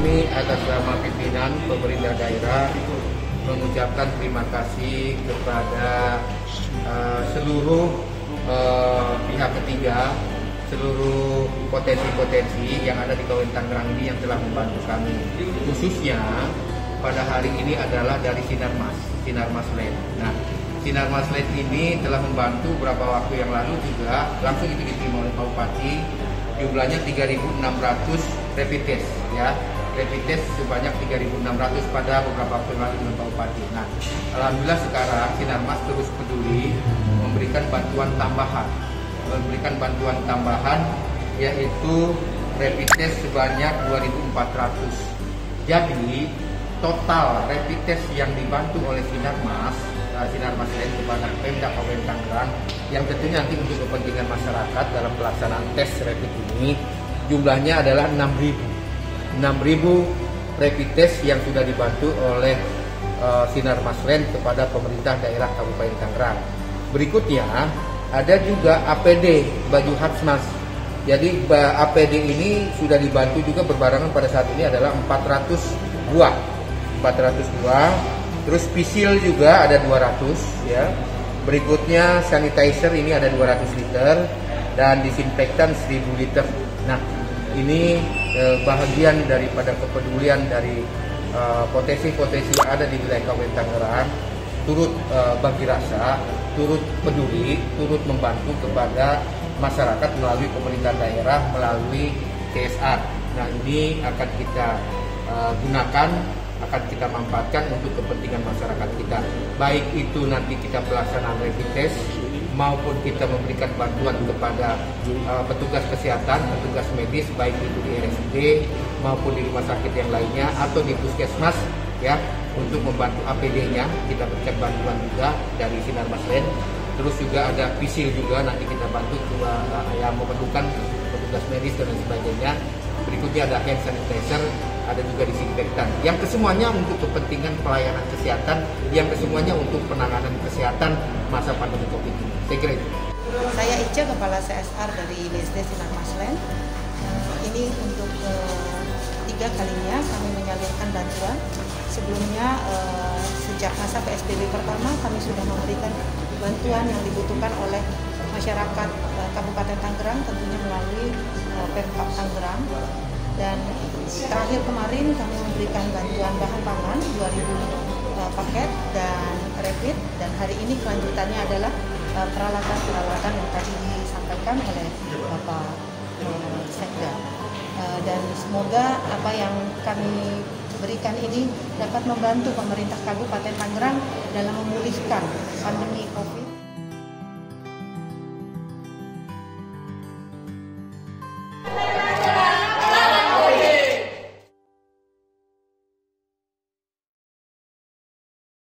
Kami atas nama pimpinan pemerintah daerah mengucapkan terima kasih kepada seluruh pihak ketiga, seluruh potensi-potensi yang ada di Kabupaten Tangerang ini yang telah membantu kami. Khususnya pada hari ini adalah dari Sinar Mas Land. Nah, Sinar Mas Land ini telah membantu beberapa waktu yang lalu juga, langsung itu diterima oleh Bupati, jumlahnya 3.600 rapid test, ya. Rapid test sebanyak 3.600 pada beberapa waktu lalu dengan Bupati. Nah, alhamdulillah sekarang Sinar Mas terus peduli memberikan bantuan tambahan. Yaitu rapid test sebanyak 2.400. Jadi total rapid test yang dibantu oleh Sinar Mas Land kepada Pemda Kabupaten Tangerang yang tentunya nanti untuk kepentingan masyarakat dalam pelaksanaan tes rapid ini jumlahnya adalah 6.000 rapid test yang sudah dibantu oleh Sinar Mas Land kepada pemerintah daerah Kabupaten Tangerang. Berikutnya ada juga APD baju hazmat. Jadi APD ini sudah dibantu juga berbarengan pada saat ini adalah 402. Terus pisil juga ada 200, ya. Berikutnya sanitizer ini ada 200 liter dan disinfektan 1000 liter. Nah, ini bahagian daripada kepedulian dari potensi-potensi yang ada di wilayah Kabupaten Tangerang, turut bagi rasa, turut peduli, turut membantu kepada masyarakat melalui pemerintah daerah, melalui CSR. Nah, ini akan kita gunakan, akan kita manfaatkan untuk kepentingan masyarakat kita, baik itu nanti kita pelaksanaan rapid test maupun kita memberikan bantuan kepada petugas kesehatan, petugas medis, baik itu di RSD maupun di rumah sakit yang lainnya atau di puskesmas, ya, untuk membantu APD-nya kita berikan bantuan juga dari Sinar Mas Land. Terus juga ada pisil juga nanti kita bantu yang memerlukan petugas medis dan sebagainya. Berikutnya ada hand sanitizer, ada juga disinfektan. Yang kesemuanya untuk kepentingan pelayanan kesehatan, yang kesemuanya untuk penanganan kesehatan masa pandemi COVID ini. Saya kira itu. Saya Ica, Kepala CSR dari BSD Sinar Mas Land. Ini untuk ketiga kalinya kami menyalurkan bantuan. Sebelumnya sejak masa PSBB pertama kami sudah memberikan bantuan yang dibutuhkan oleh masyarakat Kabupaten Tangerang, tentunya melalui Pemkab Tangerang. Dan terakhir kemarin kami memberikan bantuan bahan pangan 2.000 paket dan rapid, dan hari ini kelanjutannya adalah peralatan-peralatan yang tadi disampaikan oleh Bapak Sekda. Dan semoga apa yang kami berikan ini dapat membantu pemerintah Kabupaten Tangerang dalam memulihkan pandemi COVID.